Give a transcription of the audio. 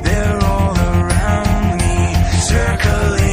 They're all around me, circling.